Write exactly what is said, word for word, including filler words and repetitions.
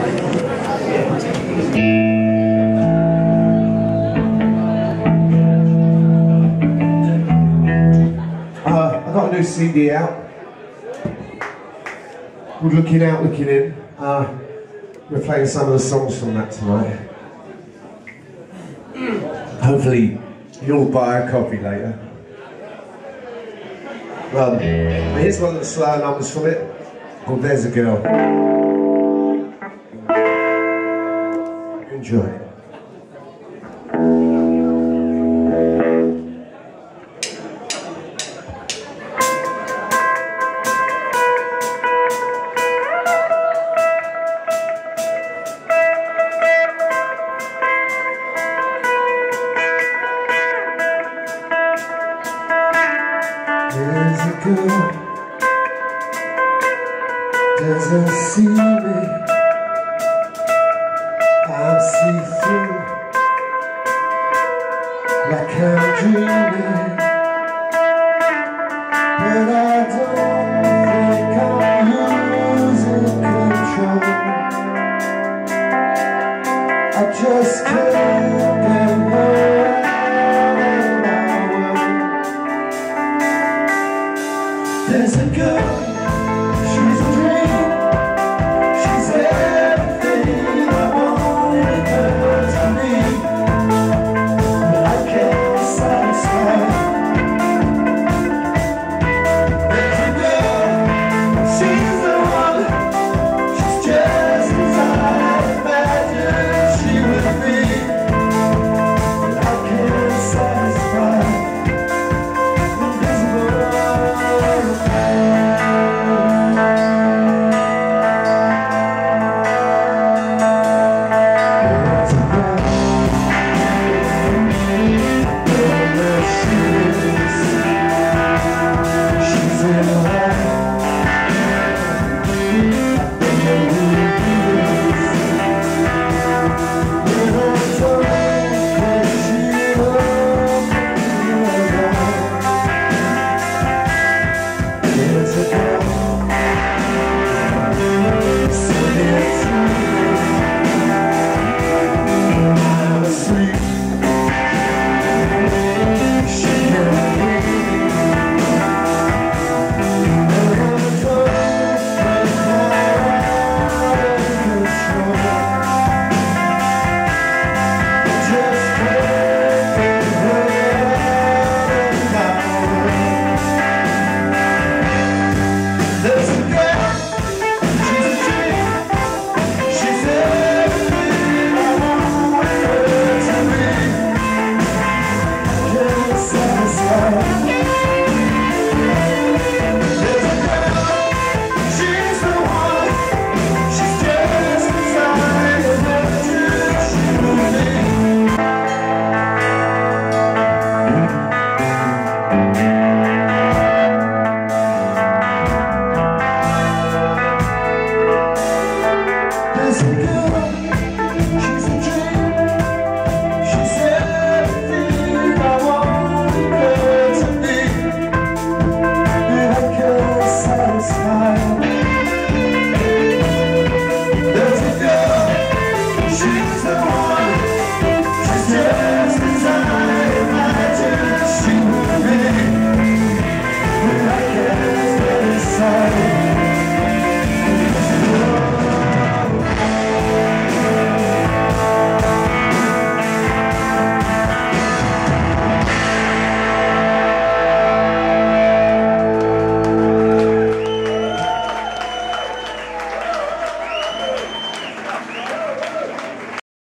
Uh, I got a new C D out called Looking Out, Looking In. Uh, we're playing some of the songs from that tonight. Hopefully you'll buy a copy later. Um, here's one of the slower numbers from it called There's a Girl. Enjoy.